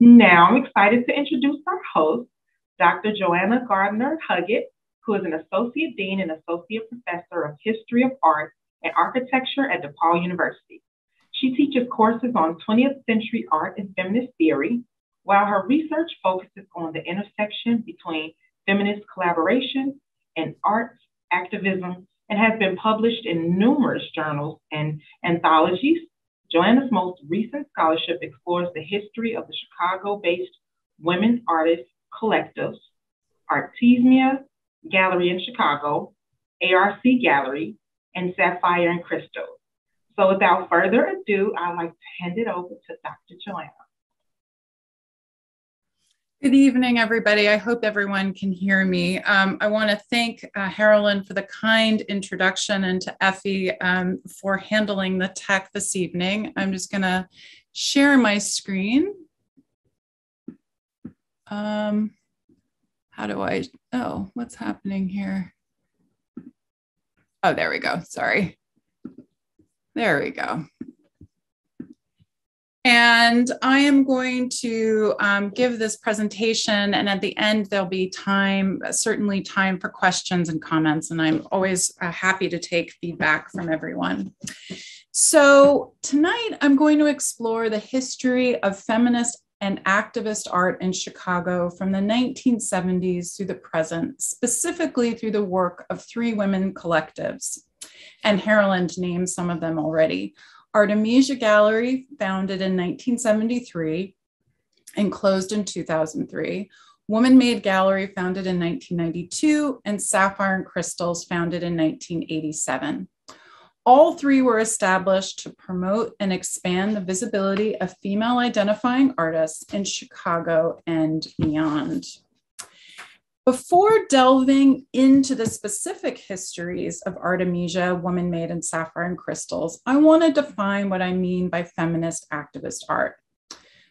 Now I'm excited to introduce our host, Dr. Joanna Gardner-Huggett, who is an Associate Dean and Associate Professor of History of Art and Architecture at DePaul University. She teaches courses on 20th century art and feminist theory, while her research focuses on the intersection between feminist collaboration and arts activism, and has been published in numerous journals and anthologies. Joanna's most recent scholarship explores the history of the Chicago-based women artists collectives, Artemisia Gallery in Chicago, ARC Gallery, and Sapphire and Crystals. So without further ado, I'd like to hand it over to Dr. Joanna. Good evening, everybody. I hope everyone can hear me. I want to thank Harolyn for the kind introduction, and to Effie for handling the tech this evening. I'm just going to share my screen. How do I, oh, what's happening here? Oh, there we go. Sorry. There we go. And I am going to give this presentation, and at the end, there'll be time, certainly time for questions and comments, and I'm always happy to take feedback from everyone. So tonight, I'm going to explore the history of feminist and activist art in Chicago from the 1970s through the present, specifically through the work of three women collectives, and Harolyn named some of them already. Artemisia Gallery, founded in 1973 and closed in 2003. Woman Made Gallery, founded in 1992, and Sapphire and Crystals, founded in 1987. All three were established to promote and expand the visibility of female-identifying artists in Chicago and beyond. Before delving into the specific histories of Artemisia, Woman Made, and Sapphire and Crystals, I want to define what I mean by feminist activist art.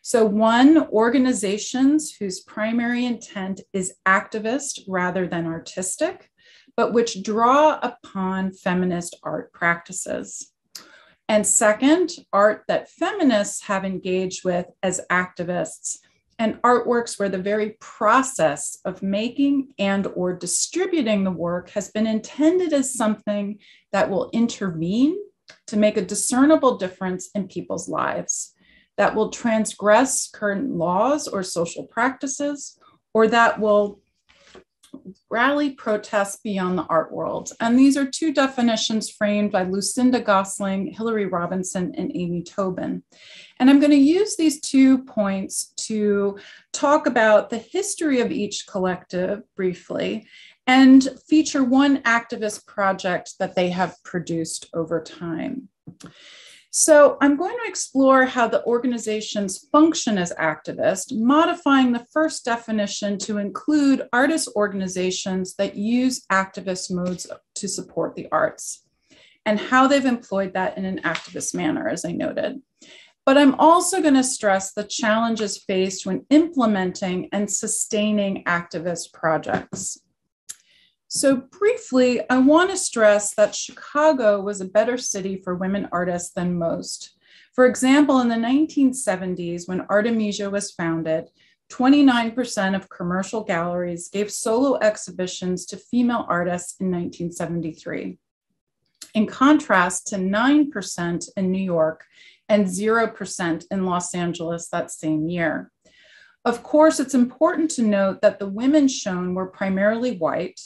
So one, organizations whose primary intent is activist rather than artistic, but which draw upon feminist art practices. And second, art that feminists have engaged with as activists, and artworks where the very process of making and or distributing the work has been intended as something that will intervene to make a discernible difference in people's lives, that will transgress current laws or social practices, or that will rally protests beyond the art world. And these are two definitions framed by Lucinda Gosling, Hillary Robinson, and Amy Tobin. And I'm going to use these two points to talk about the history of each collective briefly, and feature one activist project that they have produced over time. So I'm going to explore how the organizations function as activists, modifying the first definition to include artist organizations that use activist modes to support the arts, and how they've employed that in an activist manner, as I noted. But I'm also going to stress the challenges faced when implementing and sustaining activist projects. So briefly, I want to stress that Chicago was a better city for women artists than most. For example, in the 1970s, when Artemisia was founded, 29% of commercial galleries gave solo exhibitions to female artists in 1973, in contrast to 9% in New York and 0% in Los Angeles that same year. Of course, it's important to note that the women shown were primarily white.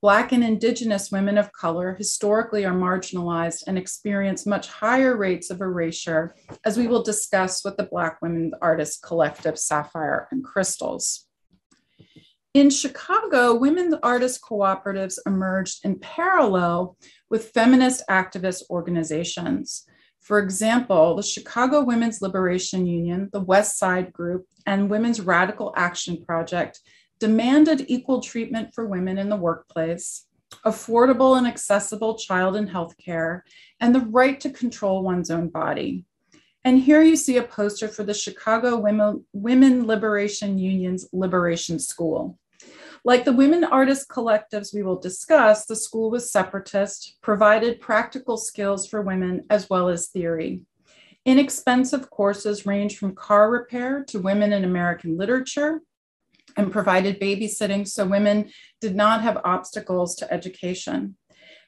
Black and Indigenous women of color historically are marginalized and experience much higher rates of erasure, as we will discuss with the Black Women Artists Collective, Sapphire and Crystals. In Chicago, women artist cooperatives emerged in parallel with feminist activist organizations. For example, the Chicago Women's Liberation Union, the West Side Group, and Women's Radical Action Project demanded equal treatment for women in the workplace, affordable and accessible child and health care, and the right to control one's own body. And here you see a poster for the Chicago Women Liberation Union's Liberation School. Like the women artist collectives we will discuss, the school was separatist, provided practical skills for women as well as theory. Inexpensive courses range from car repair to women in American literature, and provided babysitting so women did not have obstacles to education.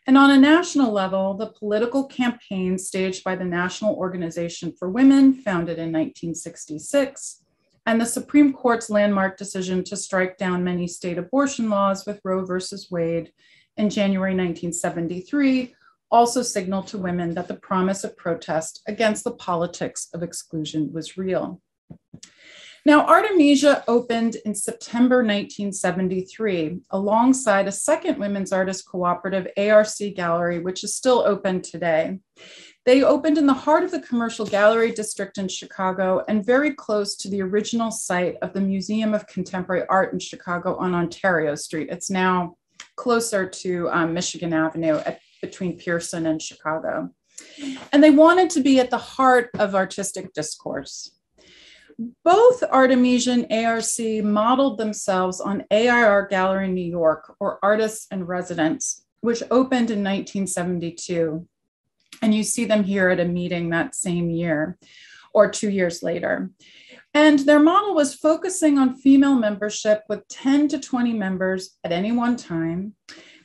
And on a national level, the political campaign staged by the National Organization for Women, founded in 1966, and the Supreme Court's landmark decision to strike down many state abortion laws with Roe versus Wade in January 1973 also signaled to women that the promise of protest against the politics of exclusion was real. Now, Artemisia opened in September 1973 alongside a second women's artist cooperative, ARC Gallery, which is still open today. They opened in the heart of the Commercial Gallery District in Chicago and very close to the original site of the Museum of Contemporary Art in Chicago on Ontario Street. It's now closer to Michigan Avenue between Pearson and Chicago. And they wanted to be at the heart of artistic discourse. Both Artemisia and ARC modeled themselves on AIR Gallery New York, or Artists in Residence, which opened in 1972. And you see them here at a meeting that same year or 2 years later. And their model was focusing on female membership with 10 to 20 members at any one time.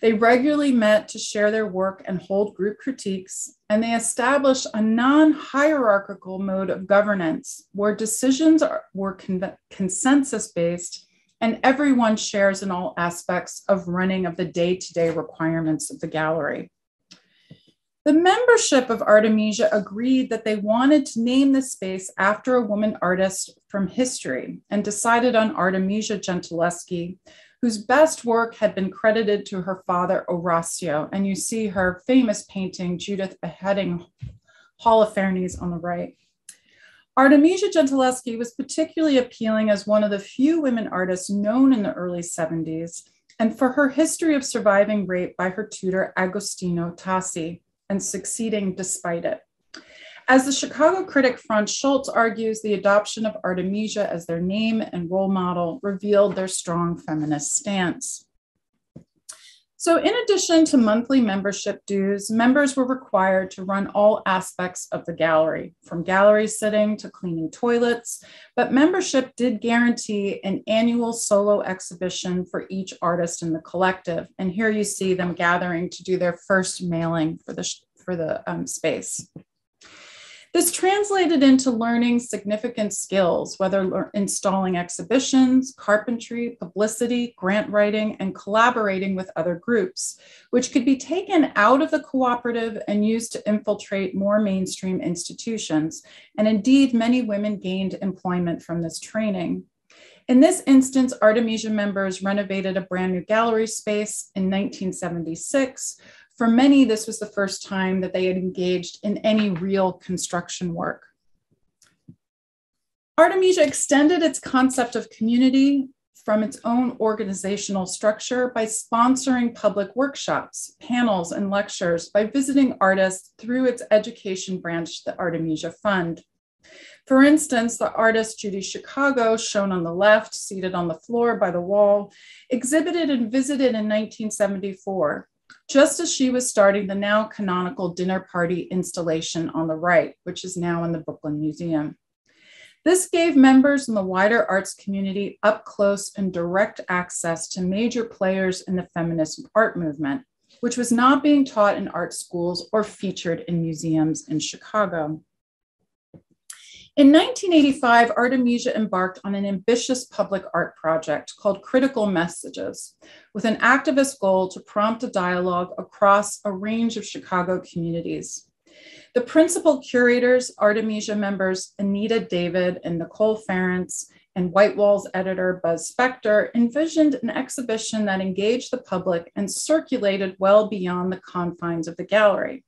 They regularly met to share their work and hold group critiques, and they established a non-hierarchical mode of governance where decisions were consensus-based and everyone shares in all aspects of running of the day-to-day requirements of the gallery. The membership of Artemisia agreed that they wanted to name the space after a woman artist from history and decided on Artemisia Gentileschi, whose best work had been credited to her father, Orazio. And you see her famous painting, Judith beheading Holofernes, on the right. Artemisia Gentileschi was particularly appealing as one of the few women artists known in the early 70s, and for her history of surviving rape by her tutor, Agostino Tassi, and succeeding despite it. As the Chicago critic Franz Schultz argues, the adoption of Artemisia as their name and role model revealed their strong feminist stance. So in addition to monthly membership dues, members were required to run all aspects of the gallery, from gallery sitting to cleaning toilets, but membership did guarantee an annual solo exhibition for each artist in the collective. And here you see them gathering to do their first mailing for the space. This translated into learning significant skills, whether installing exhibitions, carpentry, publicity, grant writing, and collaborating with other groups, which could be taken out of the cooperative and used to infiltrate more mainstream institutions. And indeed, many women gained employment from this training. In this instance, Artemisia members renovated a brand new gallery space in 1976. For many, this was the first time that they had engaged in any real construction work. Artemisia extended its concept of community from its own organizational structure by sponsoring public workshops, panels, and lectures by visiting artists through its education branch, the Artemisia Fund. For instance, the artist Judy Chicago, shown on the left, seated on the floor by the wall, exhibited and visited in 1974. Just as she was starting the now canonical dinner party installation on the right, which is now in the Brooklyn Museum. This gave members in the wider arts community up close and direct access to major players in the feminist art movement, which was not being taught in art schools or featured in museums in Chicago. In 1985, Artemisia embarked on an ambitious public art project called Critical Messages, with an activist goal to prompt a dialogue across a range of Chicago communities. The principal curators, Artemisia members Anita David and Nicole Ferentz, and Whitewall's editor Buzz Spector, envisioned an exhibition that engaged the public and circulated well beyond the confines of the gallery.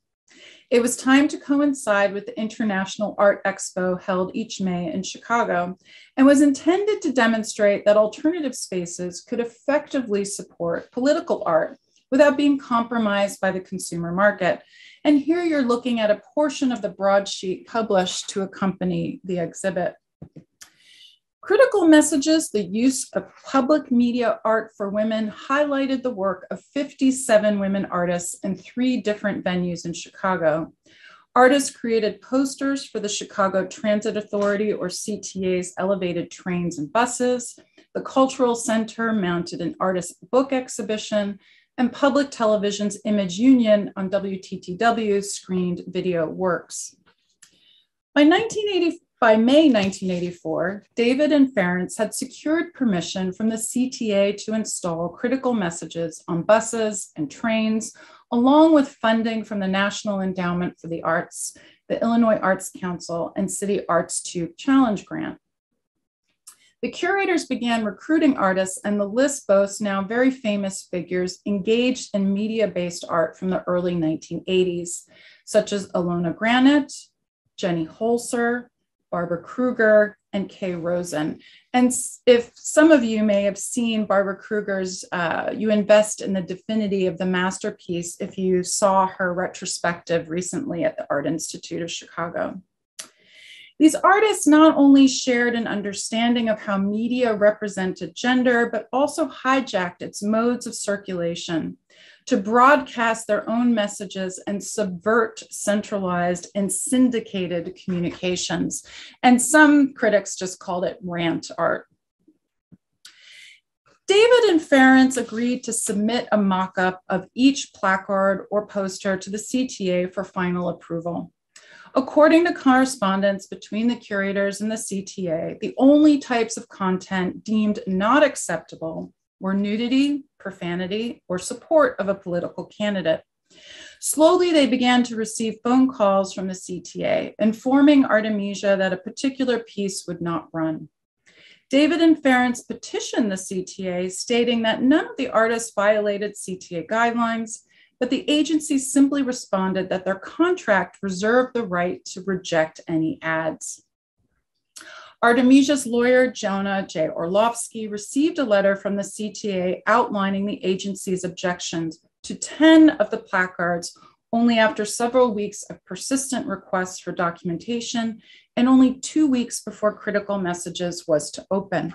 It was timed to coincide with the International Art Expo held each May in Chicago and was intended to demonstrate that alternative spaces could effectively support political art without being compromised by the consumer market. And here you're looking at a portion of the broadsheet published to accompany the exhibit. Critical Messages, the use of public media art for women, highlighted the work of 57 women artists in 3 different venues in Chicago. Artists created posters for the Chicago Transit Authority, or CTA's, elevated trains and buses. The Cultural Center mounted an artist book exhibition, and public television's Image Union on WTTW screened video works. By May 1984, David and Ferentz had secured permission from the CTA to install critical messages on buses and trains, along with funding from the National Endowment for the Arts, the Illinois Arts Council, and City Arts 2 Challenge Grant. The curators began recruiting artists, and the list boasts now very famous figures engaged in media-based art from the early 1980s, such as Ilona Granet, Jenny Holzer, Barbara Kruger, and Kay Rosen. And if some of you may have seen Barbara Kruger's You Invest in the Divinity of the Masterpiece, if you saw her retrospective recently at the Art Institute of Chicago. These artists not only shared an understanding of how media represented gender, but also hijacked its modes of circulation to broadcast their own messages and subvert centralized and syndicated communications. And some critics just called it rant art. David and Ferentz agreed to submit a mock-up of each placard or poster to the CTA for final approval. According to correspondence between the curators and the CTA, the only types of content deemed not acceptable were nudity, profanity, or support of a political candidate. Slowly, they began to receive phone calls from the CTA, informing Artemisia that a particular piece would not run. David and Ferentz petitioned the CTA, stating that none of the artists violated CTA guidelines, but the agency simply responded that their contract reserved the right to reject any ads. Artemisia's lawyer, Jonah J. Orlovsky, received a letter from the CTA outlining the agency's objections to 10 of the placards only after several weeks of persistent requests for documentation and only 2 weeks before critical messages was to open.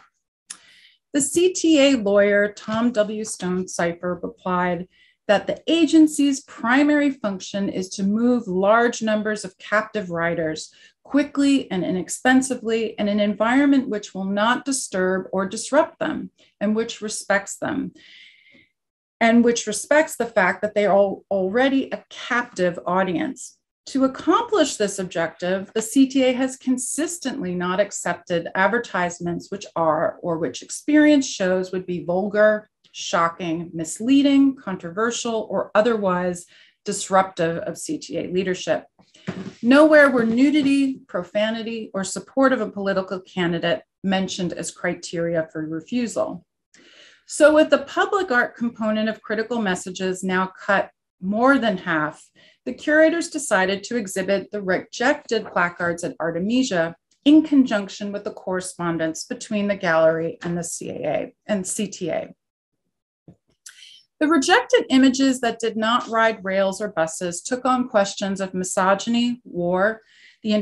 The CTA lawyer, Tom W. Stonecipher, replied that the agency's primary function is to move large numbers of captive writers quickly and inexpensively in an environment which will not disturb or disrupt them, and which respects them, and which respects the fact that they are already a captive audience. To accomplish this objective, the CTA has consistently not accepted advertisements which are, or which experience shows would be vulgar, shocking, misleading, controversial, or otherwise disruptive of CTA leadership. Nowhere were nudity, profanity, or support of a political candidate mentioned as criteria for refusal. So with the public art component of critical messages now cut more than half, the curators decided to exhibit the rejected placards at Artemisia in conjunction with the correspondence between the gallery and the CTA. The rejected images that did not ride rails or buses took on questions of misogyny, war, the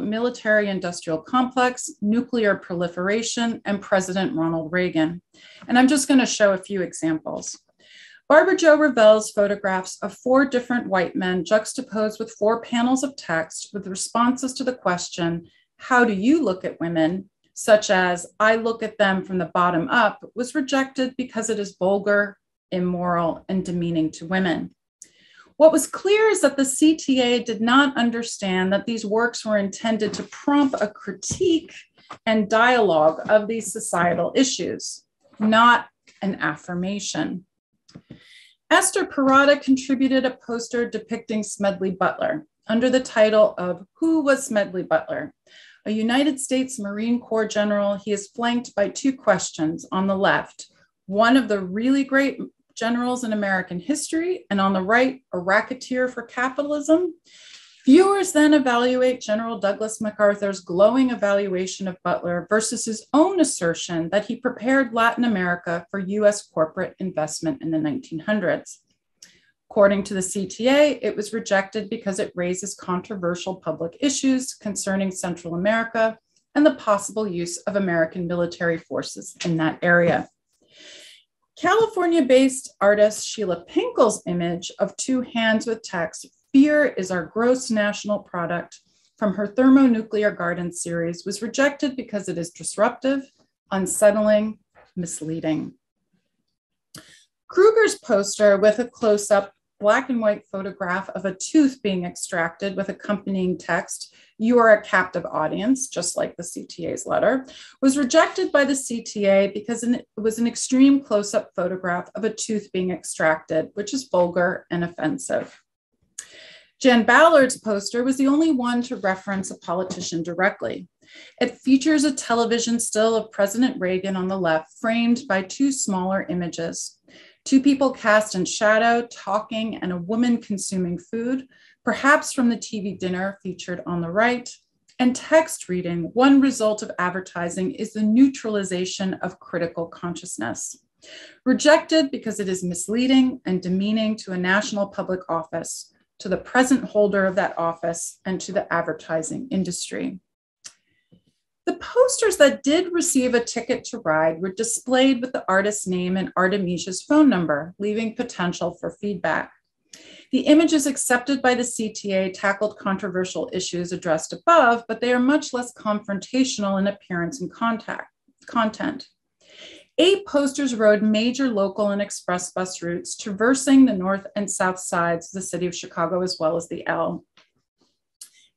military-industrial complex, nuclear proliferation, and President Ronald Reagan. And I'm just going to show a few examples. Barbara Jo Revell's photographs of 4 different white men juxtaposed with 4 panels of text with responses to the question, "How do you look at women?" such as, "I look at them from the bottom up," was rejected because it is vulgar, immoral, and demeaning to women. What was clear is that the CTA did not understand that these works were intended to prompt a critique and dialogue of these societal issues, not an affirmation. Esther Parada contributed a poster depicting Smedley Butler under the title of "Who Was Smedley Butler?" A United States Marine Corps general, he is flanked by 2 questions on the left, one of the really great generals in American history, and on the right, a racketeer for capitalism. Viewers then evaluate General Douglas MacArthur's glowing evaluation of Butler versus his own assertion that he prepared Latin America for US corporate investment in the 1900s. According to the CTA, it was rejected because it raises controversial public issues concerning Central America and the possible use of American military forces in that area. California-based artist Sheila Pinkel's image of 2 hands with text Fear is Our Gross National Product from her Thermonuclear Garden series was rejected because it is disruptive, unsettling, misleading. Kruger's poster with a close-up black and white photograph of a tooth being extracted with accompanying text, "You are a captive audience," just like the CTA's letter, was rejected by the CTA because it was an extreme close-up photograph of a tooth being extracted, which is vulgar and offensive. Jan Ballard's poster was the only one to reference a politician directly. It features a television still of President Reagan on the left, framed by two smaller images. Two people cast in shadow, talking, and a woman consuming food, perhaps from the TV dinner featured on the right, and text reading, "One result of advertising is the neutralization of critical consciousness." Rejected because it is misleading and demeaning to a national public office, to the present holder of that office, and to the advertising industry. The posters that did receive a ticket to ride were displayed with the artist's name and Artemisia's phone number, leaving potential for feedback. The images accepted by the CTA tackled controversial issues addressed above, but they are much less confrontational in appearance and content. 8 posters rode major local and express bus routes, traversing the north and south sides of the city of Chicago, as well as the L.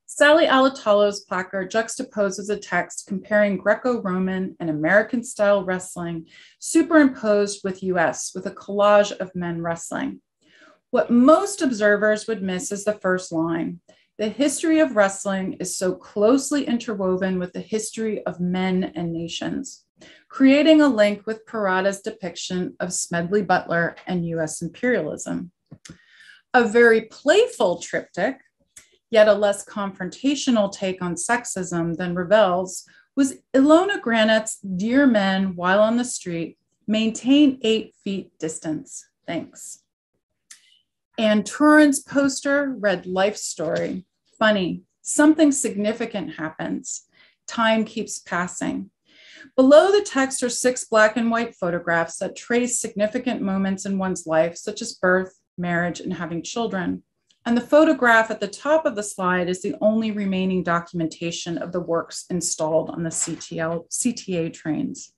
Sally Alatalo's placard juxtaposes a text comparing Greco-Roman and American-style wrestling, superimposed with US, with a collage of men wrestling. What most observers would miss is the first line. The history of wrestling is so closely interwoven with the history of men and nations, creating a link with Parada's depiction of Smedley Butler and US imperialism. A very playful triptych, yet a less confrontational take on sexism than Ravel's, was Ilona Granet's "Dear Men While on the Street, Maintain 8 feet distance, thanks." Ann Torrance's poster read "Life Story, funny, something significant happens, time keeps passing." Below the text are 6 black and white photographs that trace significant moments in one's life, such as birth, marriage, and having children. And the photograph at the top of the slide is the only remaining documentation of the works installed on the CTA trains.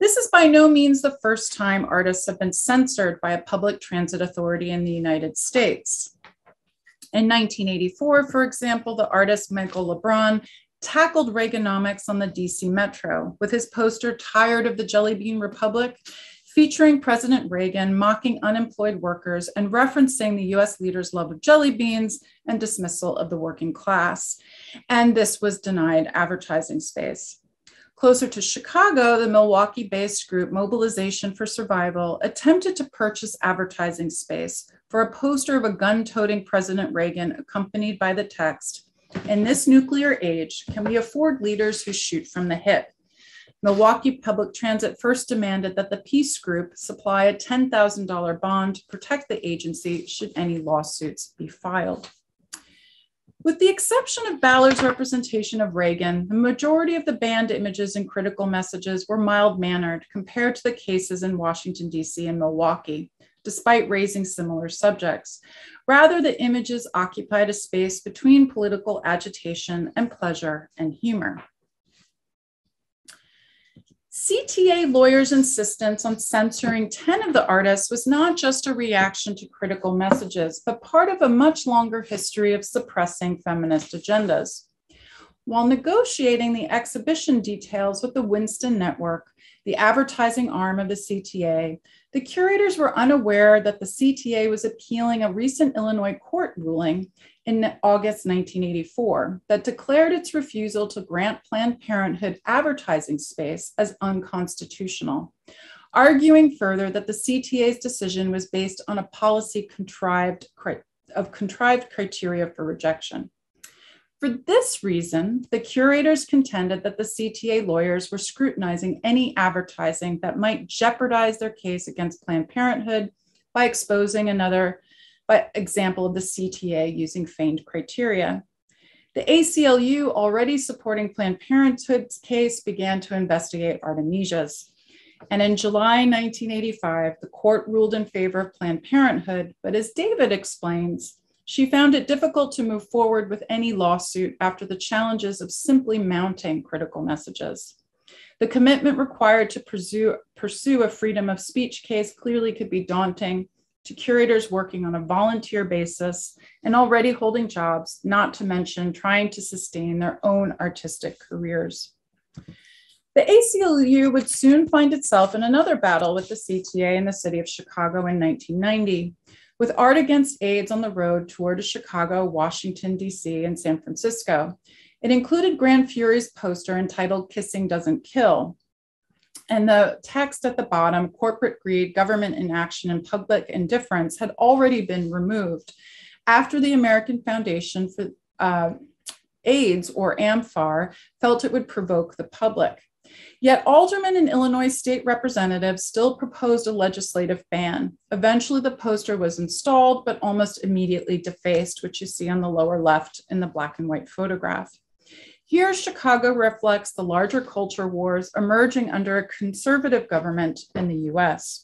This is by no means the first time artists have been censored by a public transit authority in the United States. In 1984, for example, the artist Michael LeBron tackled Reaganomics on the DC Metro with his poster "Tired of the Jelly Bean Republic," featuring President Reagan mocking unemployed workers and referencing the US leader's love of jelly beans and dismissal of the working class. And this was denied advertising space. Closer to Chicago, the Milwaukee-based group Mobilization for Survival attempted to purchase advertising space for a poster of a gun-toting President Reagan accompanied by the text, "In this nuclear age, can we afford leaders who shoot from the hip?" Milwaukee Public Transit first demanded that the Peace Group supply a $10,000 bond to protect the agency should any lawsuits be filed. With the exception of Ballard's representation of Reagan, the majority of the banned images and critical messages were mild-mannered compared to the cases in Washington, D.C. and Milwaukee, despite raising similar subjects. Rather, the images occupied a space between political agitation and pleasure and humor. CTA lawyers' insistence on censoring 10 of the artists was not just a reaction to critical messages, but part of a much longer history of suppressing feminist agendas. While negotiating the exhibition details with the Winston Network, the advertising arm of the CTA, the curators were unaware that the CTA was appealing a recent Illinois court ruling in August 1984 that declared its refusal to grant Planned Parenthood advertising space as unconstitutional, arguing further that the CTA's decision was based on a policy contrived criteria for rejection. For this reason, the curators contended that the CTA lawyers were scrutinizing any advertising that might jeopardize their case against Planned Parenthood by exposing another example of the CTA using feigned criteria. The ACLU, already supporting Planned Parenthood's case, began to investigate Artemisia's. And in July 1985, the court ruled in favor of Planned Parenthood, but as David explains, She found it difficult to move forward with any lawsuit after the challenges of simply mounting critical messages. The commitment required to pursue a freedom of speech case clearly could be daunting to curators working on a volunteer basis and already holding jobs, not to mention trying to sustain their own artistic careers. The ACLU would soon find itself in another battle with the CTA in the city of Chicago in 1990. With Art Against AIDS on the road toward Chicago, Washington, DC, and San Francisco, it included Grand Fury's poster entitled "Kissing Doesn't Kill," and the text at the bottom, "Corporate Greed, Government Inaction, and Public Indifference," had already been removed after the American Foundation for AIDS, or AMFAR, felt it would provoke the public. Yet aldermen and Illinois state representatives still proposed a legislative ban. Eventually, the poster was installed, but almost immediately defaced, which you see on the lower left in the black and white photograph. Here, Chicago reflects the larger culture wars emerging under a conservative government in the US.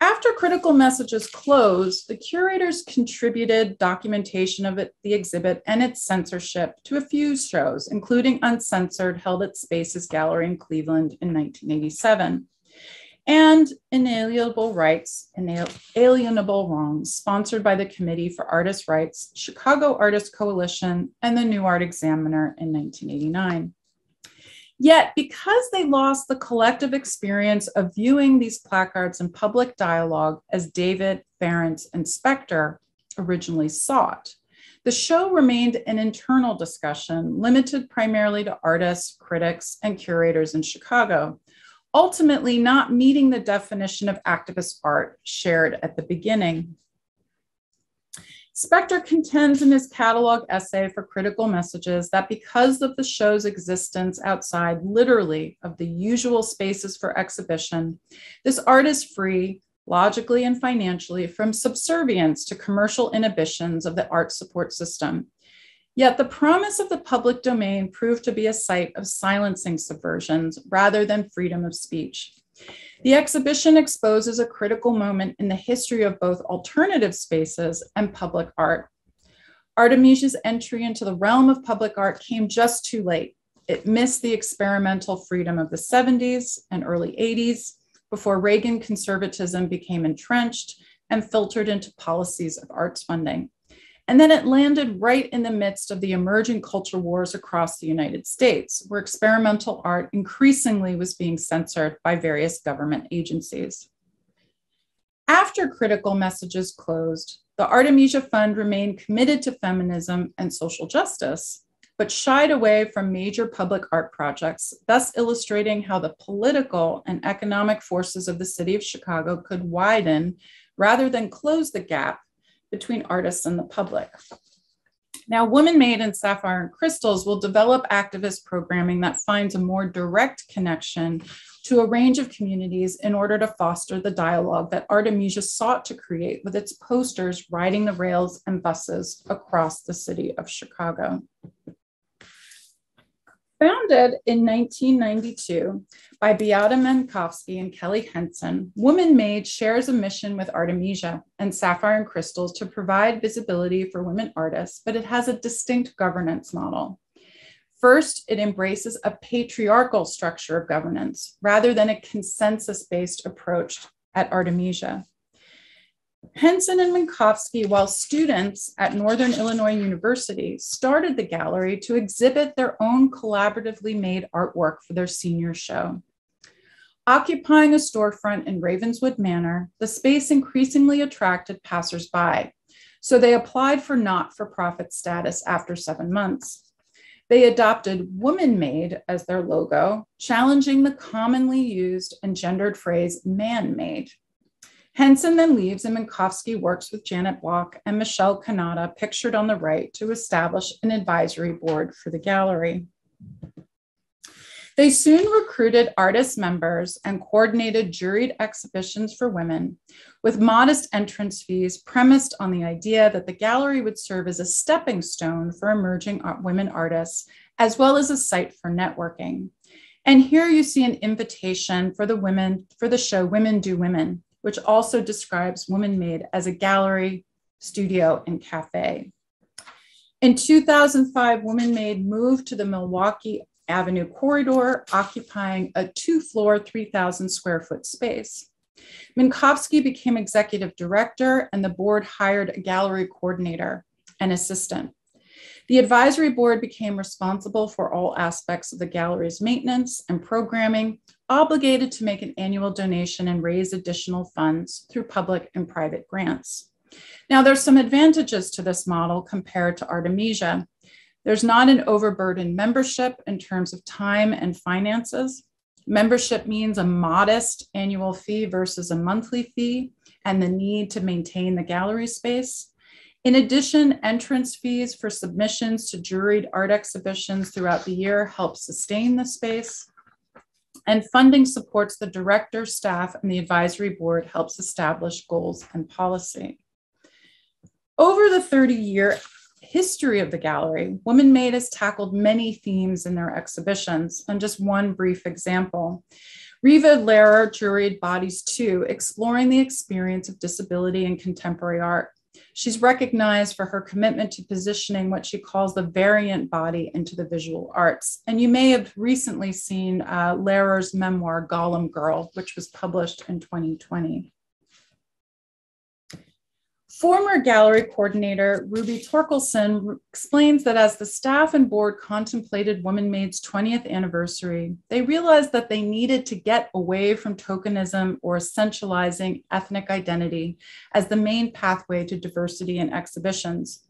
After critical messages closed, the curators contributed documentation of the exhibit and its censorship to a few shows, including Uncensored, held at Spaces Gallery in Cleveland in 1987, and Inalienable Rights, Alienable Wrongs, sponsored by the Committee for Artists' Rights, Chicago Artists' Coalition, and the New Art Examiner in 1989. Yet, because they lost the collective experience of viewing these placards in public dialogue as David, Ferentz, and Spector originally sought, the show remained an internal discussion limited primarily to artists, critics, and curators in Chicago, ultimately not meeting the definition of activist art shared at the beginning. Spector contends in his catalog essay for critical messages that because of the show's existence outside literally of the usual spaces for exhibition, this art is free, logically and financially, from subservience to commercial inhibitions of the art support system. Yet the promise of the public domain proved to be a site of silencing subversions rather than freedom of speech. The exhibition exposes a critical moment in the history of both alternative spaces and public art. Artemisia's entry into the realm of public art came just too late. It missed the experimental freedom of the 70s and early 80s before Reagan conservatism became entrenched and filtered into policies of arts funding. And then it landed right in the midst of the emerging culture wars across the United States, where experimental art increasingly was being censored by various government agencies. After critical messages closed, the Artemisia Fund remained committed to feminism and social justice, but shied away from major public art projects, thus illustrating how the political and economic forces of the city of Chicago could widen rather than close the gap between artists and the public. Now, Woman Made and Sapphire and Crystals will develop activist programming that finds a more direct connection to a range of communities in order to foster the dialogue that Artemisia sought to create with its posters riding the rails and buses across the city of Chicago. Founded in 1992 by Beata Mankowski and Kelly Henson, Woman Made shares a mission with Artemisia and Sapphire and Crystals to provide visibility for women artists, but it has a distinct governance model. First, it embraces a patriarchal structure of governance rather than a consensus-based approach at Artemisia. Henson and Minkowski, while students at Northern Illinois University, started the gallery to exhibit their own collaboratively made artwork for their senior show. Occupying a storefront in Ravenswood Manor, the space increasingly attracted passersby, so they applied for not-for-profit status after 7 months. They adopted Woman Made as their logo, challenging the commonly used and gendered phrase man-made. Henson then leaves and Minkowski works with Janet Block and Michelle Kanata, pictured on the right, to establish an advisory board for the gallery. They soon recruited artist members and coordinated juried exhibitions for women with modest entrance fees premised on the idea that the gallery would serve as a stepping stone for emerging women artists, as well as a site for networking. And here you see an invitation for the women for the show Women Do Women, which also describes Woman Made as a gallery studio, and cafe. In 2005, Woman Made moved to the Milwaukee Avenue corridor, occupying a two-floor, 3,000 square foot space. Minkowski became executive director, and the board hired a gallery coordinator and assistant. The advisory board became responsible for all aspects of the gallery's maintenance and programming, obligated to make an annual donation and raise additional funds through public and private grants. Now, there's some advantages to this model compared to Artemisia. There's not an overburdened membership in terms of time and finances. Membership means a modest annual fee versus a monthly fee and the need to maintain the gallery space. In addition, entrance fees for submissions to juried art exhibitions throughout the year help sustain the space. And funding supports the director, staff, and the advisory board, helps establish goals and policy. Over the 30-year history of the gallery, Woman Made has tackled many themes in their exhibitions, and just one brief example. Riva Lehrer juried Bodies 2, exploring the experience of disability in contemporary art. She's recognized for her commitment to positioning what she calls the variant body into the visual arts. And you may have recently seen Lehrer's memoir, Gollum Girl, which was published in 2020. Former gallery coordinator Ruby Torkelson explains that as the staff and board contemplated Woman Made's 20th anniversary, they realized that they needed to get away from tokenism or essentializing ethnic identity as the main pathway to diversity in exhibitions.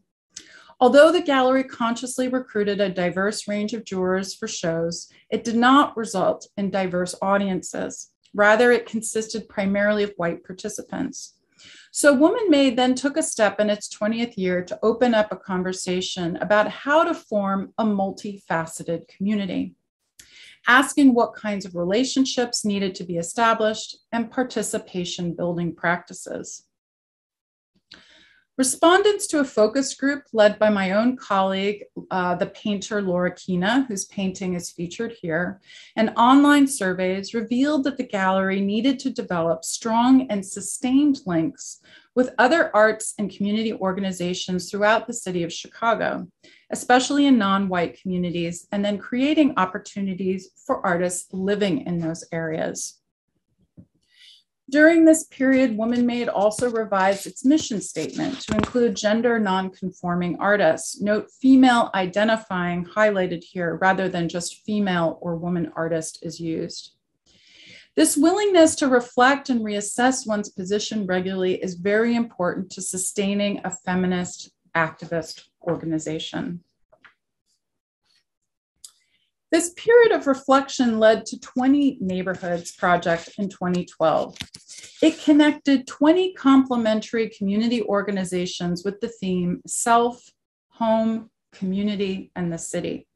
Although the gallery consciously recruited a diverse range of jurors for shows, it did not result in diverse audiences. Rather, it consisted primarily of white participants. So Woman Made then took a step in its 20th year to open up a conversation about how to form a multifaceted community, asking what kinds of relationships needed to be established and participation building practices. Respondents to a focus group led by my own colleague, the painter Laura Kina, whose painting is featured here, and online surveys revealed that the gallery needed to develop strong and sustained links with other arts and community organizations throughout the city of Chicago, especially in non-white communities, and then creating opportunities for artists living in those areas. During this period, Woman Made also revised its mission statement to include gender non-conforming artists. Note female identifying highlighted here rather than just female or woman artist is used. This willingness to reflect and reassess one's position regularly is very important to sustaining a feminist activist organization. This period of reflection led to 20 Neighborhoods Project in 2012. It connected 20 complementary community organizations with the theme self, home, community, and the city,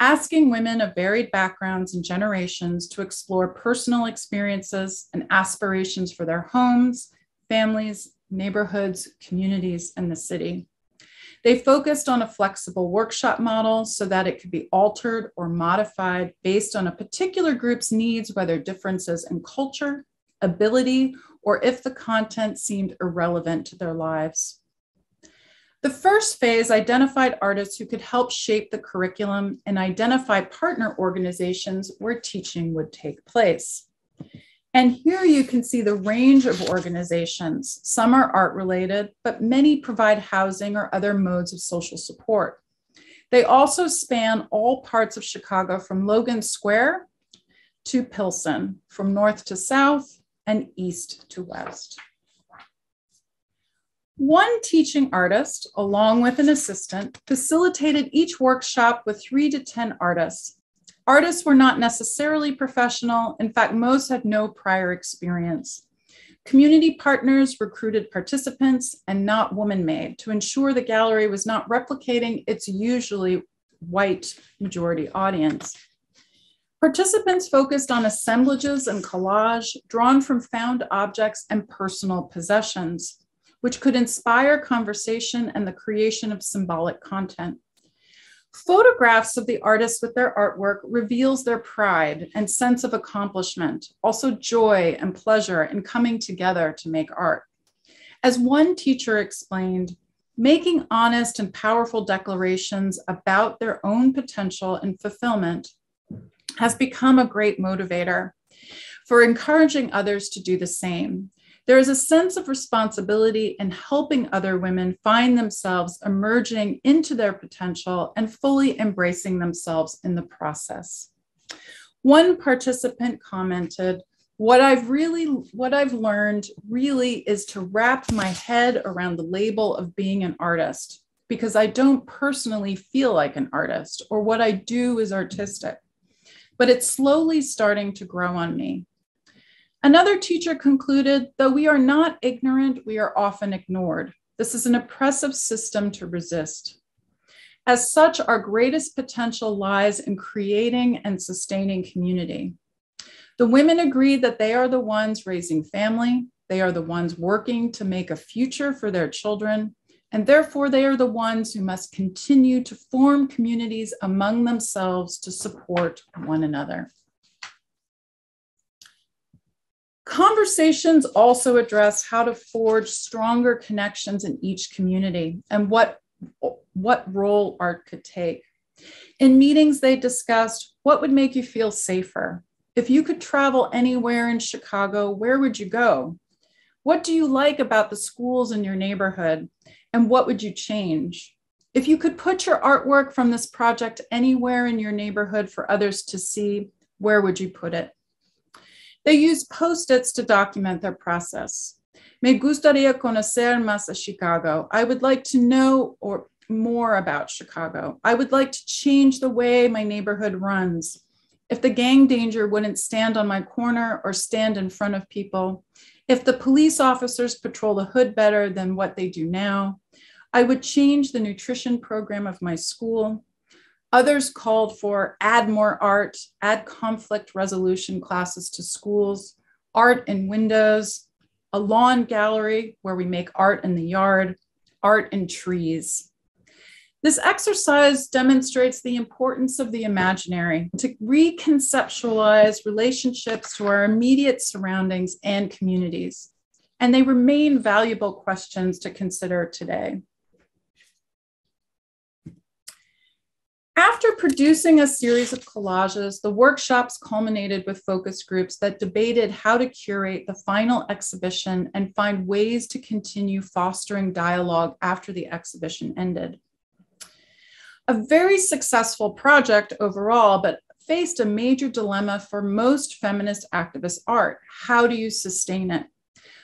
asking women of varied backgrounds and generations to explore personal experiences and aspirations for their homes, families, neighborhoods, communities, and the city. They focused on a flexible workshop model so that it could be altered or modified based on a particular group's needs, whether differences in culture, ability, or if the content seemed irrelevant to their lives. The first phase identified artists who could help shape the curriculum and identify partner organizations where teaching would take place. And here you can see the range of organizations. Some are art related, but many provide housing or other modes of social support. They also span all parts of Chicago from Logan Square to Pilsen, from north to south and east to west. One teaching artist, along with an assistant, facilitated each workshop with 3 to 10 artists. Artists were not necessarily professional. In fact, most had no prior experience. Community partners recruited participants and not Woman Made to ensure the gallery was not replicating its usually white majority audience. Participants focused on assemblages and collage drawn from found objects and personal possessions, which could inspire conversation and the creation of symbolic content. Photographs of the artists with their artwork reveals their pride and sense of accomplishment, also joy and pleasure in coming together to make art. As one teacher explained, making honest and powerful declarations about their own potential and fulfillment has become a great motivator for encouraging others to do the same. There is a sense of responsibility in helping other women find themselves emerging into their potential and fully embracing themselves in the process. One participant commented, What I've learned really is to wrap my head around the label of being an artist, because I don't personally feel like an artist or what I do is artistic, but it's slowly starting to grow on me. Another teacher concluded, though we are not ignorant, we are often ignored. This is an oppressive system to resist. As such, our greatest potential lies in creating and sustaining community. The women agreed that they are the ones raising family, they are the ones working to make a future for their children, and therefore they are the ones who must continue to form communities among themselves to support one another. Conversations also address how to forge stronger connections in each community and what role art could take. In meetings, they discussed what would make you feel safer. If you could travel anywhere in Chicago, where would you go? What do you like about the schools in your neighborhood? And what would you change? If you could put your artwork from this project anywhere in your neighborhood for others to see, where would you put it? They used Post-its to document their process. Me gustaría conocer más a Chicago. I would like to know more about Chicago. I would like to change the way my neighborhood runs. If the gang danger wouldn't stand on my corner or stand in front of people, if the police officers patrol the hood better than what they do now, I would change the nutrition program of my school. Others called for add more art, add conflict resolution classes to schools, art in windows, a lawn gallery where we make art in the yard, art in trees. This exercise demonstrates the importance of the imaginary to reconceptualize relationships to our immediate surroundings and communities, and they remain valuable questions to consider today. After producing a series of collages, the workshops culminated with focus groups that debated how to curate the final exhibition and find ways to continue fostering dialogue after the exhibition ended. A very successful project overall, but faced a major dilemma for most feminist activist art. How do you sustain it?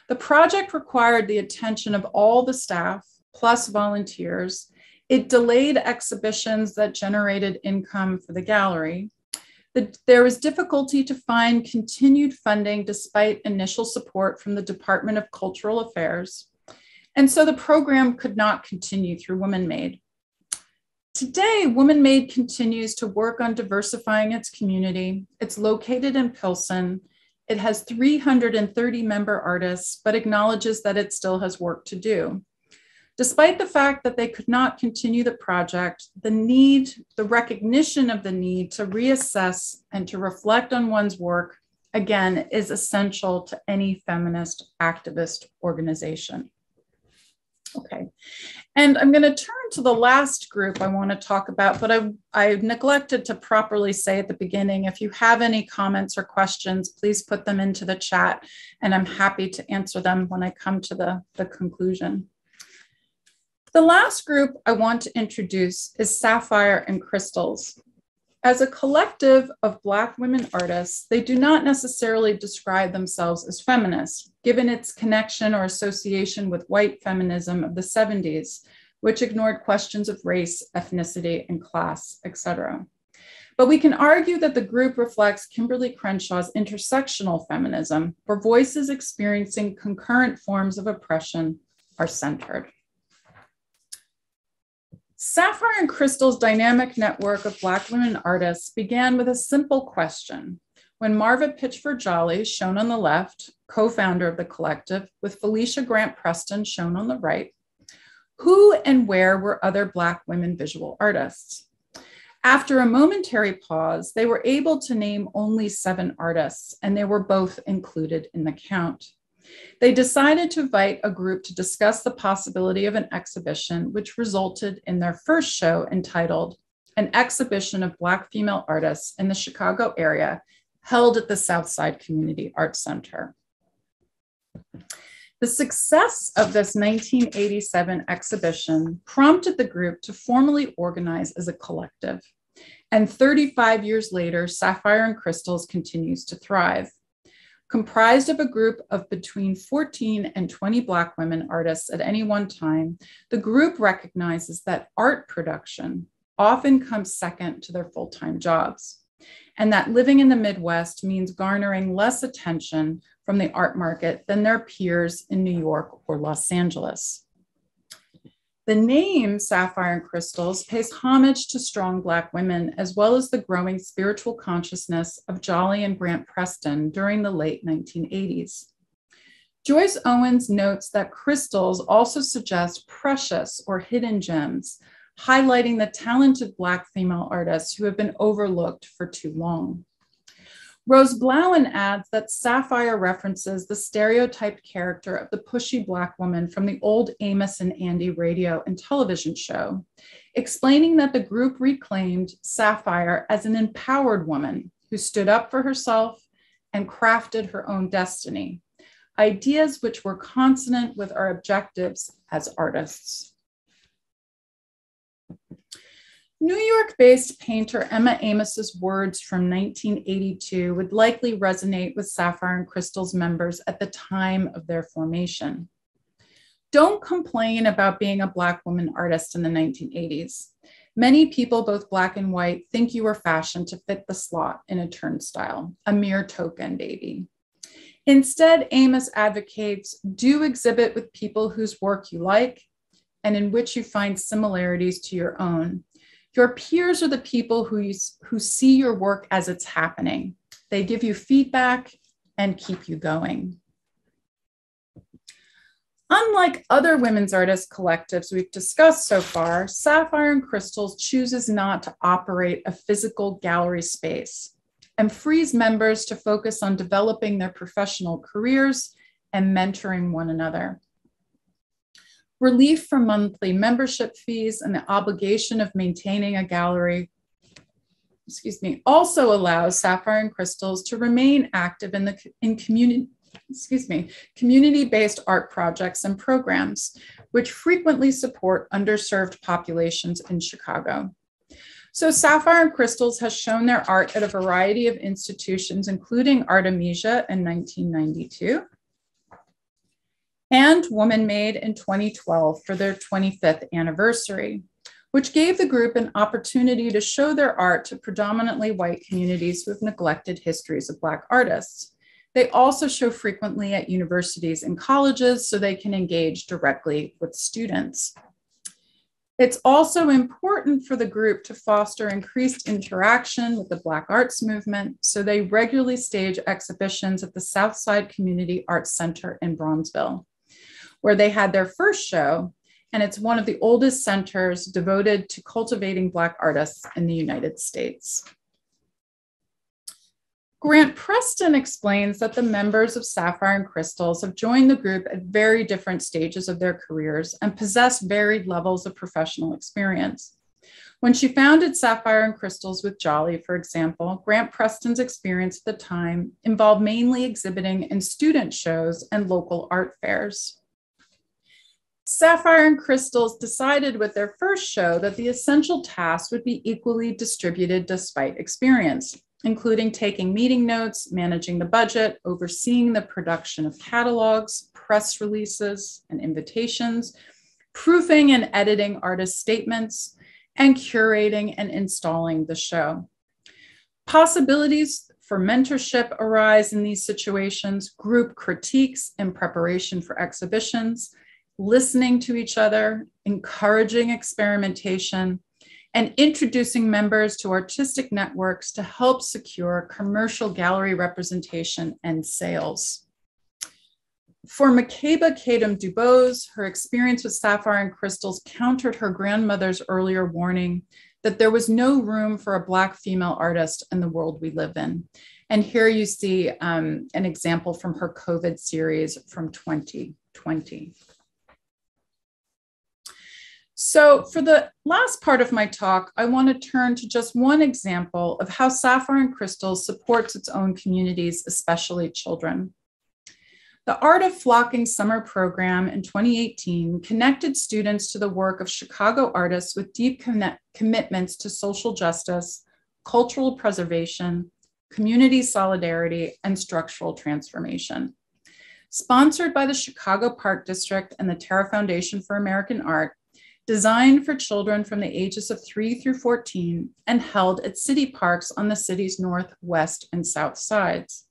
The project required the attention of all the staff, plus volunteers. It delayed exhibitions that generated income for the gallery. There was difficulty to find continued funding despite initial support from the Department of Cultural Affairs. And so the program could not continue through Woman Made. Today, Woman Made continues to work on diversifying its community. It's located in Pilsen. It has 330 member artists, but acknowledges that it still has work to do. Despite the fact that they could not continue the project, the recognition of the need to reassess and to reflect on one's work, again, is essential to any feminist activist organization. Okay, and I'm going to turn to the last group I want to talk about, but I neglected to properly say at the beginning, if you have any comments or questions, please put them into the chat, and I'm happy to answer them when I come to the conclusion. The last group I want to introduce is Sapphire and Crystals. As a collective of Black women artists, they do not necessarily describe themselves as feminists, given its connection or association with white feminism of the 70s, which ignored questions of race, ethnicity, and class, etc. But we can argue that the group reflects Kimberly Crenshaw's intersectional feminism, where voices experiencing concurrent forms of oppression are centered. Sapphire and Crystal's dynamic network of Black women artists began with a simple question. When Marva Pitchford Jolly, shown on the left, co-founder of the collective, with Felicia Grant Preston, shown on the right, who and where were other Black women visual artists? After a momentary pause, they were able to name only 7 artists, and they were both included in the count. They decided to invite a group to discuss the possibility of an exhibition, which resulted in their first show entitled An Exhibition of Black Female Artists in the Chicago Area, held at the Southside Community Arts Center. The success of this 1987 exhibition prompted the group to formally organize as a collective. And 35 years later, Sapphire and Crystals continues to thrive. Comprised of a group of between 14 and 20 Black women artists at any one time, the group recognizes that art production often comes second to their full-time jobs, and that living in the Midwest means garnering less attention from the art market than their peers in New York or Los Angeles. The name Sapphire and Crystals pays homage to strong Black women, as well as the growing spiritual consciousness of Jolly and Grant Preston during the late 1980s. Joyce Owens notes that crystals also suggest precious or hidden gems, highlighting the talented Black female artists who have been overlooked for too long. Rose Blauen adds that Sapphire references the stereotyped character of the pushy Black woman from the old Amos and Andy radio and television show, explaining that the group reclaimed Sapphire as an empowered woman who stood up for herself and crafted her own destiny, ideas which were consonant with our objectives as artists. New York-based painter Emma Amos's words from 1982 would likely resonate with Sapphire and Crystals members at the time of their formation. Don't complain about being a Black woman artist in the 1980s. Many people, both Black and white, think you were fashioned to fit the slot in a turnstile, a mere token baby. Instead, Amos advocates, do exhibit with people whose work you like and in which you find similarities to your own. Your peers are the people who see your work as it's happening. They give you feedback and keep you going. Unlike other women's artist collectives we've discussed so far, Sapphire and Crystals chooses not to operate a physical gallery space and frees members to focus on developing their professional careers and mentoring one another. Relief from monthly membership fees and the obligation of maintaining a gallery, also allows Sapphire and Crystals to remain active in community-based art projects and programs, which frequently support underserved populations in Chicago. So Sapphire and Crystals has shown their art at a variety of institutions, including Artemisia in 1992, and Woman Made in 2012 for their 25th anniversary, which gave the group an opportunity to show their art to predominantly white communities who have neglected histories of Black artists. They also show frequently at universities and colleges so they can engage directly with students. It's also important for the group to foster increased interaction with the Black arts movement, so they regularly stage exhibitions at the Southside Community Arts Center in Bronzeville, where they had their first show, and it's one of the oldest centers devoted to cultivating Black artists in the United States. Grant Preston explains that the members of Sapphire and Crystals have joined the group at very different stages of their careers and possess varied levels of professional experience. When she founded Sapphire and Crystals with Jolly, for example, Grant Preston's experience at the time involved mainly exhibiting in student shows and local art fairs. Sapphire and Crystals decided with their first show that the essential tasks would be equally distributed despite experience, including taking meeting notes, managing the budget, overseeing the production of catalogs, press releases and invitations, proofing and editing artist statements, and curating and installing the show. Possibilities for mentorship arise in these situations, group critiques in preparation for exhibitions, listening to each other, encouraging experimentation, and introducing members to artistic networks to help secure commercial gallery representation and sales. For Makeba Kadem DuBose, her experience with Sapphire and Crystals countered her grandmother's earlier warning that there was no room for a Black female artist in the world we live in. And here you see an example from her COVID series from 2020. So for the last part of my talk, I want to turn to just one example of how Sapphire and Crystals supports its own communities, especially children. The Art of Flocking summer program in 2018 connected students to the work of Chicago artists with deep commitments to social justice, cultural preservation, community solidarity, and structural transformation. Sponsored by the Chicago Park District and the Terra Foundation for American Art, designed for children from the ages of 3 through 14 and held at city parks on the city's north, west, and south sides.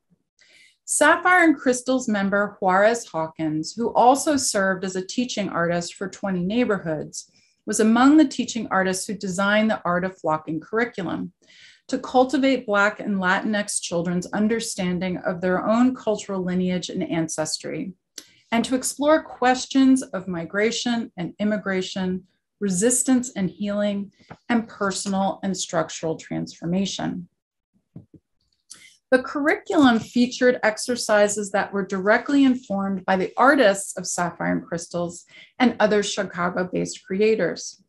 Sapphire and Crystals member Juarez Hawkins, who also served as a teaching artist for 20 neighborhoods, was among the teaching artists who designed the Art of Flocking curriculum to cultivate Black and Latinx children's understanding of their own cultural lineage and ancestry, and to explore questions of migration and immigration, resistance and healing, and personal and structural transformation. The curriculum featured exercises that were directly informed by the artists of Sapphire and Crystals and other Chicago-based creators.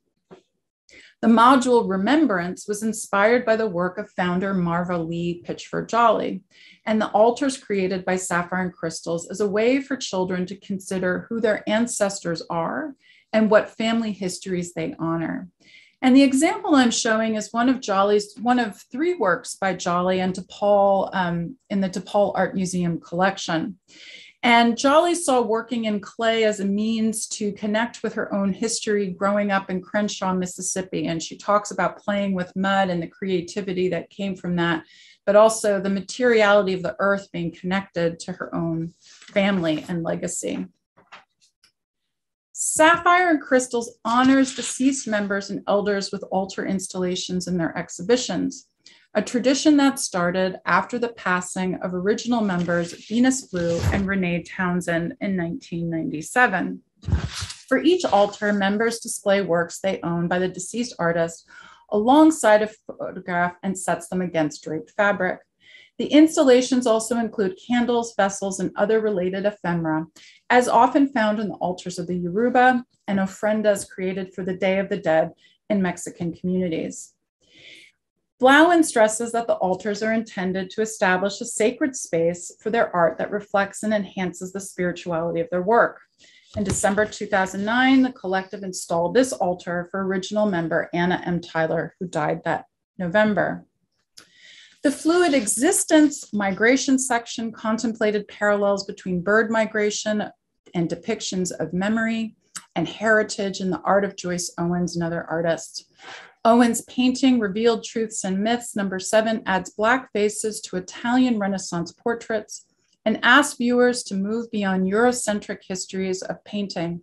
The module Remembrance was inspired by the work of founder Marva Lee Pitchford Jolly and the altars created by Sapphire and Crystals as a way for children to consider who their ancestors are and what family histories they honor. And the example I'm showing is one of three works by Jolly and DePaul in the DePaul Art Museum collection. And Jolly saw working in clay as a means to connect with her own history growing up in Crenshaw, Mississippi. And she talks about playing with mud and the creativity that came from that, but also the materiality of the earth being connected to her own family and legacy. Sapphire and Crystals honors deceased members and elders with altar installations in their exhibitions, a tradition that started after the passing of original members Venus Blue and Renee Townsend in 1997. For each altar, members display works they own by the deceased artist alongside a photograph and sets them against draped fabric. The installations also include candles, vessels, and other related ephemera, as often found in the altars of the Yoruba and ofrendas created for the Day of the Dead in Mexican communities. Blauen stresses that the altars are intended to establish a sacred space for their art that reflects and enhances the spirituality of their work. In December 2009, the collective installed this altar for original member Anna M. Tyler, who died that November. The fluid existence migration section contemplated parallels between bird migration and depictions of memory and heritage in the art of Joyce Owens and other artists. Owens' painting, Revealed Truths and Myths, #7, adds Black faces to Italian Renaissance portraits and asks viewers to move beyond Eurocentric histories of painting,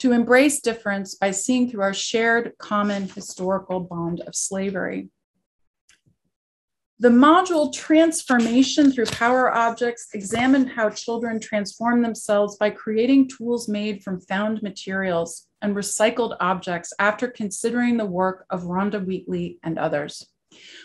to embrace difference by seeing through our shared common historical bond of slavery. The module Transformation Through Power Objects examined how children transform themselves by creating tools made from found materials and recycled objects after considering the work of Rhonda Wheatley and others.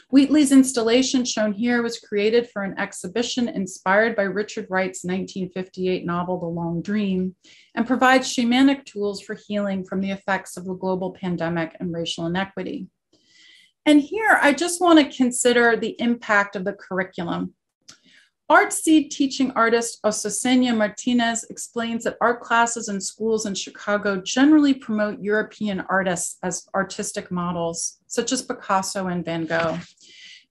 Wheatley's installation shown here was created for an exhibition inspired by Richard Wright's 1958 novel, The Long Dream, and provides shamanic tools for healing from the effects of the global pandemic and racial inequity. And here, I just want to consider the impact of the curriculum. ArtSeed teaching artist Ososenia Martinez explains that art classes in schools in Chicago generally promote European artists as artistic models, such as Picasso and Van Gogh.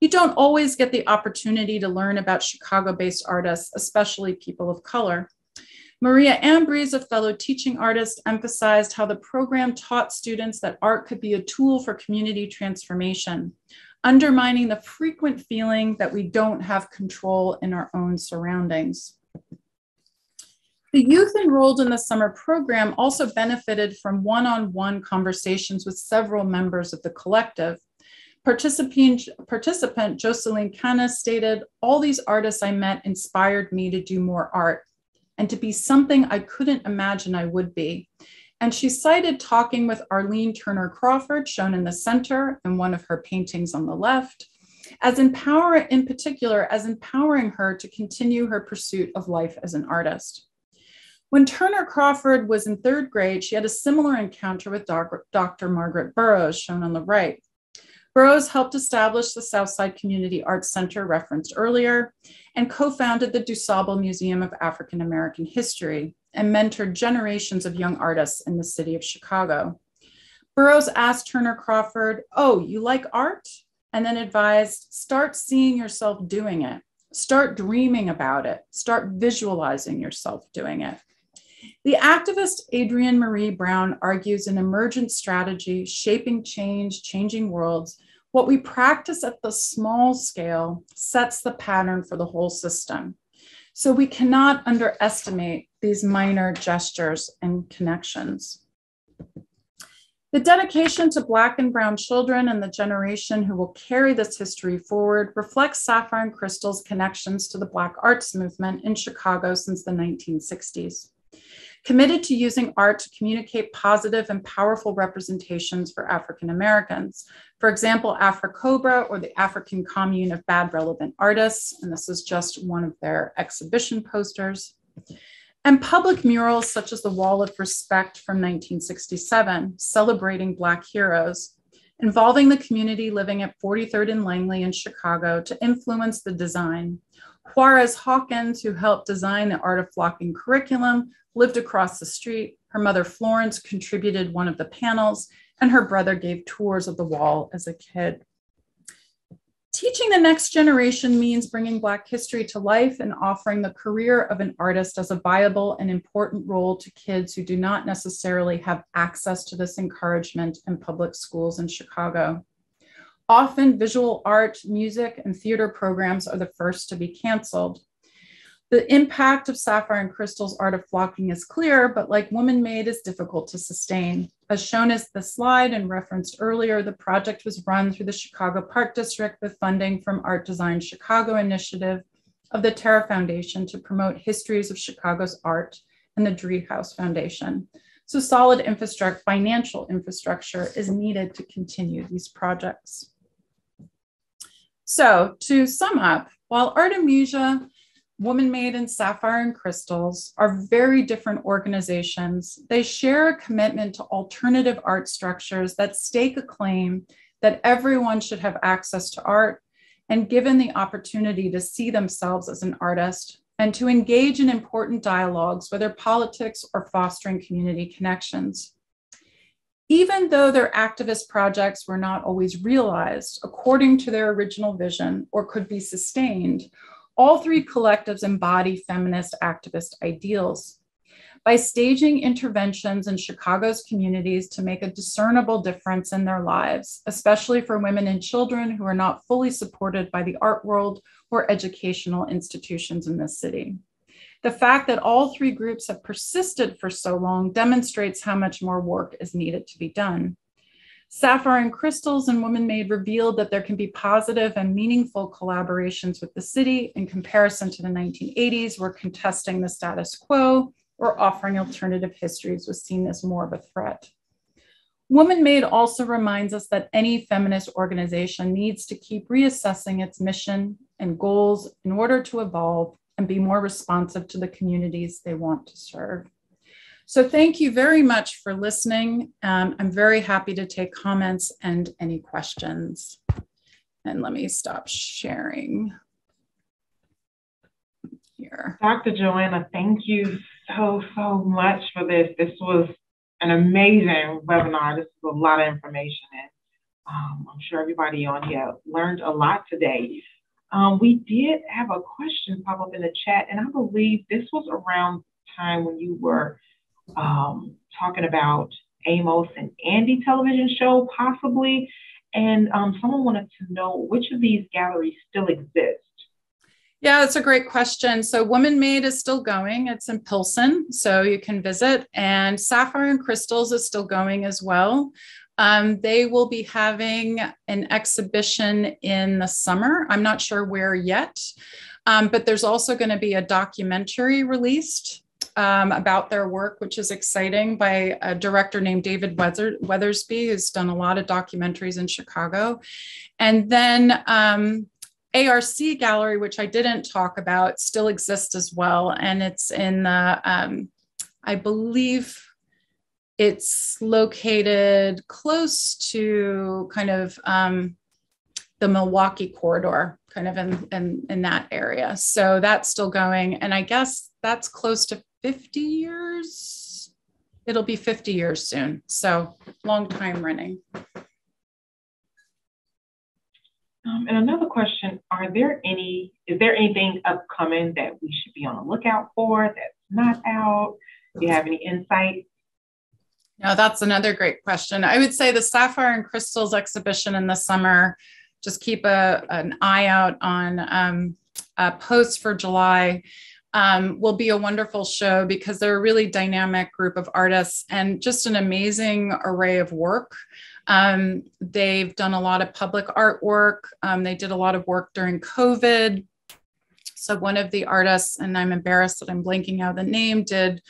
You don't always get the opportunity to learn about Chicago-based artists, especially people of color. Maria Ambries, a fellow teaching artist, emphasized how the program taught students that art could be a tool for community transformation, undermining the frequent feeling that we don't have control in our own surroundings. The youth enrolled in the summer program also benefited from one-on-one conversations with several members of the collective. Participant Jocelyn Canas stated, "All these artists I met inspired me to do more art and to be something I couldn't imagine I would be. And she cited talking with Arlene Turner Crawford, shown in the center in one of her paintings on the left, in particular as empowering her to continue her pursuit of life as an artist. When Turner Crawford was in third grade, she had a similar encounter with Dr. Margaret Burroughs, shown on the right. Burroughs helped establish the Southside Community Arts Center referenced earlier and co-founded the DuSable Museum of African American History and mentored generations of young artists in the city of Chicago. Burroughs asked Turner Crawford, "Oh, you like art?" and then advised, "Start seeing yourself doing it. Start dreaming about it. Start visualizing yourself doing it." The activist Adrienne Marie Brown argues an emergent strategy, shaping change, changing worlds. What we practice at the small scale sets the pattern for the whole system. So we cannot underestimate these minor gestures and connections. The dedication to Black and Brown children and the generation who will carry this history forward reflects Sapphire and Crystal's connections to the Black arts movement in Chicago since the 1960s. Committed to using art to communicate positive and powerful representations for African Americans. For example, AfroCobra, or the African Commune of Bad Relevant Artists, and this is just one of their exhibition posters. And public murals such as the Wall of Respect from 1967, celebrating Black heroes, involving the community living at 43rd and Langley in Chicago to influence the design. Juarez Hawkins, who helped design the Art of Flocking curriculum, lived across the street. Her mother, Florence, contributed one of the panels, and her brother gave tours of the wall as a kid. Teaching the next generation means bringing Black history to life and offering the career of an artist as a viable and important role to kids who do not necessarily have access to this encouragement in public schools in Chicago. Often visual art, music, and theater programs are the first to be canceled. The impact of Sapphire and Crystal's Art of Flocking is clear, but like Woman Made is difficult to sustain. As shown as the slide and referenced earlier, the project was run through the Chicago Park District with funding from Art Design Chicago initiative of the Terra Foundation to promote histories of Chicago's art and the Driehaus Foundation. So solid financial infrastructure is needed to continue these projects. So to sum up, while Artemisia, Woman Made, and Sapphire and Crystals are very different organizations, they share a commitment to alternative art structures that stake a claim that everyone should have access to art and given the opportunity to see themselves as an artist and to engage in important dialogues, whether politics or fostering community connections. Even though their activist projects were not always realized according to their original vision or could be sustained, all three collectives embody feminist activist ideals. By staging interventions in Chicago's communities to make a discernible difference in their lives, especially for women and children who are not fully supported by the art world or educational institutions in this city. The fact that all three groups have persisted for so long demonstrates how much more work is needed to be done. Sapphire and Crystals and Woman Made revealed that there can be positive and meaningful collaborations with the city in comparison to the 1980s, where contesting the status quo or offering alternative histories was seen as more of a threat. Woman Made also reminds us that any feminist organization needs to keep reassessing its mission and goals in order to evolve and be more responsive to the communities they want to serve. So thank you very much for listening. I'm very happy to take comments and any questions. And let me stop sharing here. Dr. Joanna, thank you so much for this. This was an amazing webinar. This was a lot of information, and I'm sure everybody on here learned a lot today. We did have a question pop up in the chat, and I believe this was around time when you were talking about Amos and Andy television show, possibly, and someone wanted to know which of these galleries still exist. Yeah, that's a great question. So Woman Made is still going. It's in Pilsen, so you can visit. And Sapphire and Crystals is still going as well. They will be having an exhibition in the summer. I'm not sure where yet, but there's also going to be a documentary released about their work, which is exciting, by a director named David Weathersby, who's done a lot of documentaries in Chicago. And then ARC Gallery, which I didn't talk about, still exists as well. And it's in the, I believe it's located close to kind of the Milwaukee corridor, kind of in that area. So that's still going. And I guess that's close to 50 years. It'll be 50 years soon. So long time running. And another question, is there anything upcoming that we should be on the lookout for that's not out? Do you have any insight? No, that's another great question. I would say the Sapphire and Crystals exhibition in the summer, just keep an eye out on posts for July. Will be a wonderful show because they're a really dynamic group of artists and just an amazing array of work. They've done a lot of public artwork. They did a lot of work during COVID. So one of the artists, and I'm embarrassed that I'm blanking out the name, did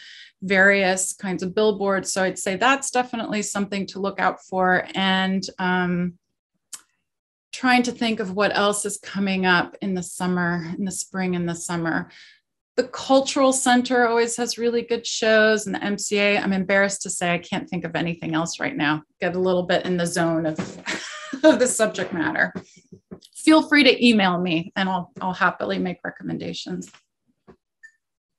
various kinds of billboards. So I'd say that's definitely something to look out for. And trying to think of what else is coming up in the summer, in the spring and the summer. The Cultural Center always has really good shows, and the MCA, I'm embarrassed to say I can't think of anything else right now. Get a little bit in the zone of, of the subject matter. Feel free to email me and I'll happily make recommendations.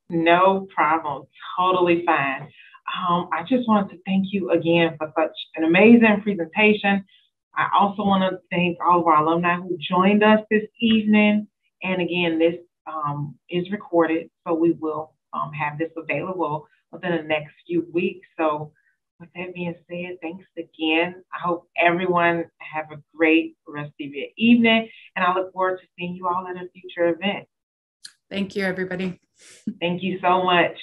No problem, totally fine. I just wanted to thank you again for such an amazing presentation. I also want to thank all of our alumni who joined us this evening. And again, this is recorded, so we will have this available within the next few weeks. So with that being said, thanks again. I hope everyone have a great rest of your evening, and I look forward to seeing you all at a future event. Thank you, everybody. Thank you so much.